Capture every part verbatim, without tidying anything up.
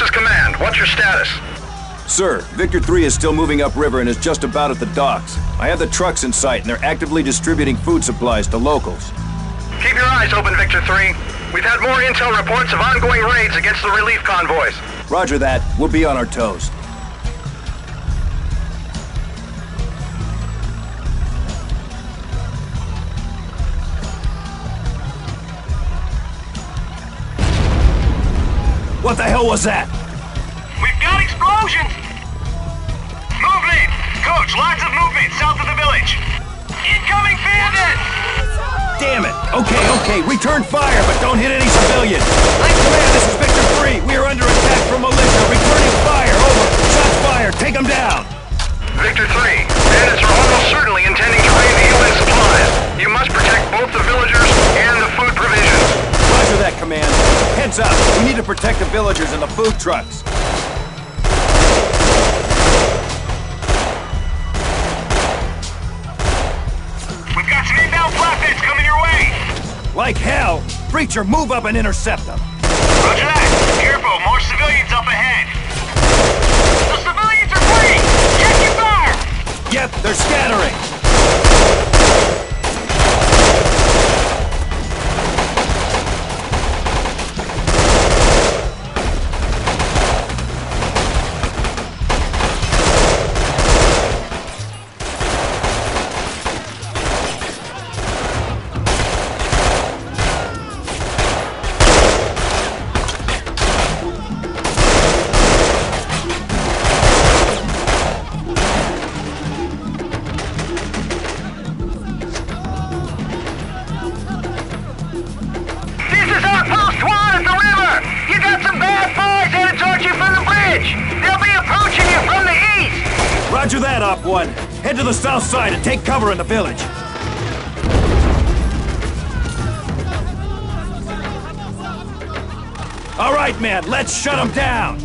This is Command. What's your status? Sir, Victor three is still moving upriver and is just about at the docks. I have the trucks in sight, and they're actively distributing food supplies to locals. Keep your eyes open, Victor three. We've had more intel reports of ongoing raids against the relief convoys. Roger that. We'll be on our toes. What the hell was that? We've got explosions! Move lead! Coach, lots of movement south of the village! Incoming bandits! Damn it! Okay, okay, return fire, but don't hit any civilians! I'm Command, this is Victor three! We are under attack from militia! Returning fire! Over! Shots fired! Take them down! Victor three, bandits are almost certainly intending to raid the U N supplies. You must protect both the villagers and the food provisions. Roger that, Command. Heads up! We need to protect the villagers and the food trucks. We've got some inbound flatbeds coming your way! Like hell! Breacher, move up and intercept them! Roger that! Careful, more civilians up ahead! The civilians are fleeing! Check your fire! Yep, they're scattering! Head to the south side and take cover in the village. All right, man, let's shut them down.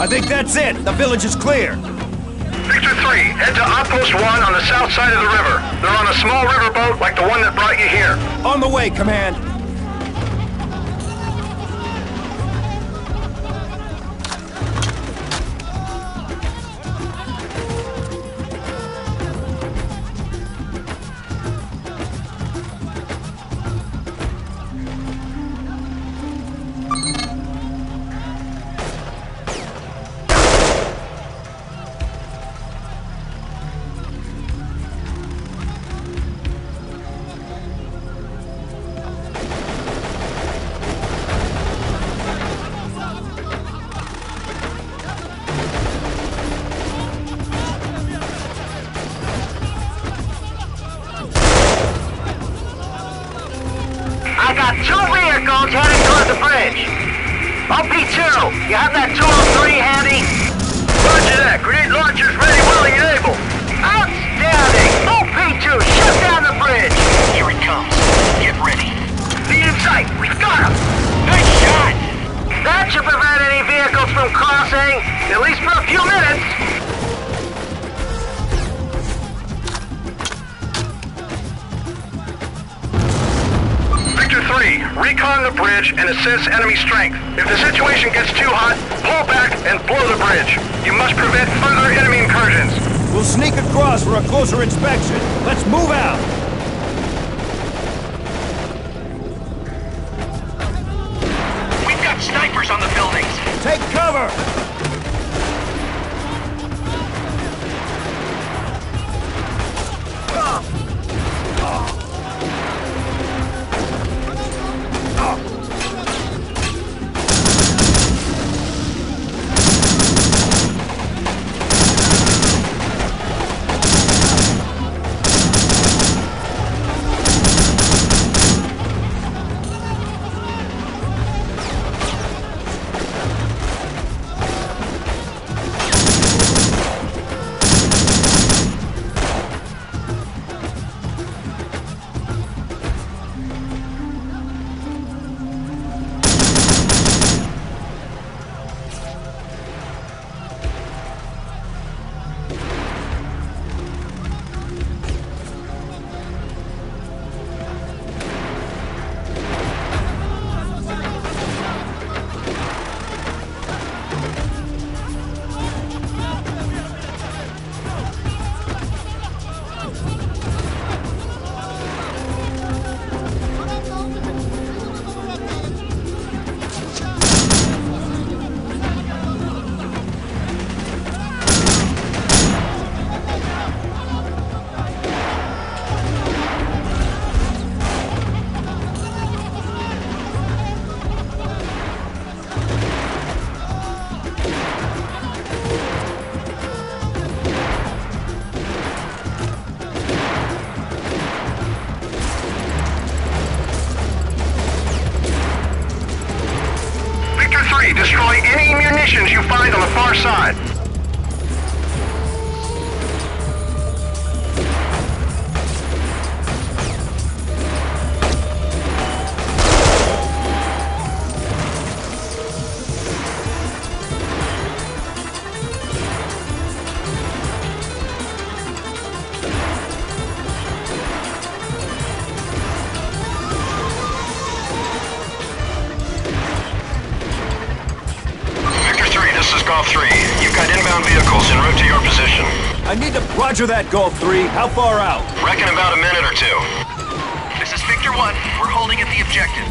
I think that's it! The village is clear! Victor three, head to Outpost one on the south side of the river. They're on a small riverboat like the one that brought you here. On the way, Command. Heading toward the bridge. O P two, you have that two oh three handy? Roger that. Grenade launchers ready, willing, and able. Outstanding! O P two, shut down the bridge! Here it comes. Get ready. Be in sight. We've got him! Nice shot! That should prevent any vehicles from crossing, at least for a few minutes. Three, recon the bridge and assess enemy strength. If the situation gets too hot, pull back and blow the bridge. You must prevent further enemy incursions. We'll sneak across for a closer inspection. Let's move out! We've got snipers on the buildings! Take cover! far side. Golf three, you've got inbound vehicles en route to your position. I need to... Roger that, Golf three. How far out? Reckon about a minute or two. This is Victor one. We're holding at the objective.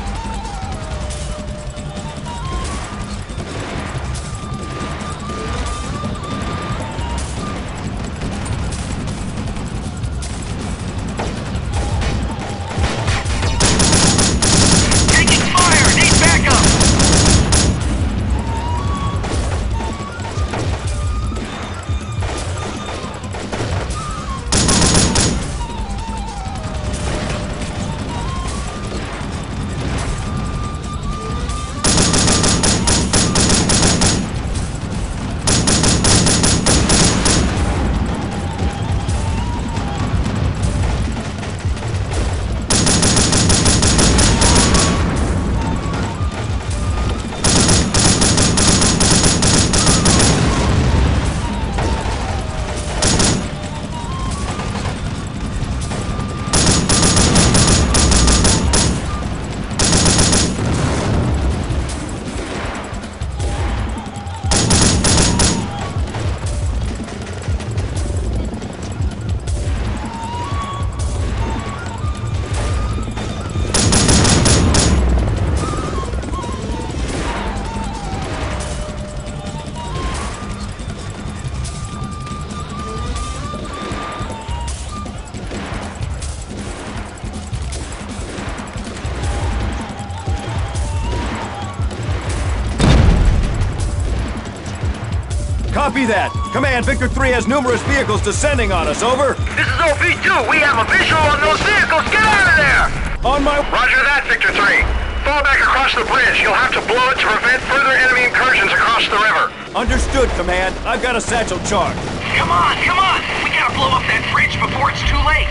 Copy that. Command, Victor three has numerous vehicles descending on us, over. This is O P two. We have a visual on those vehicles. Get out of there! On my... Roger that, Victor three. Fall back across the bridge. You'll have to blow it to prevent further enemy incursions across the river. Understood, Command. I've got a satchel charge. Come on, come on! We gotta blow up that bridge before it's too late.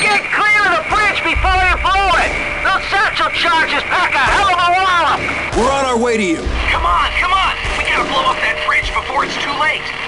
Get clear of the bridge before you blow it! Those satchel charges pack a hell of a wallop! We're on our way to you. Come on, come on! We gotta blow up that bridge before it's too late!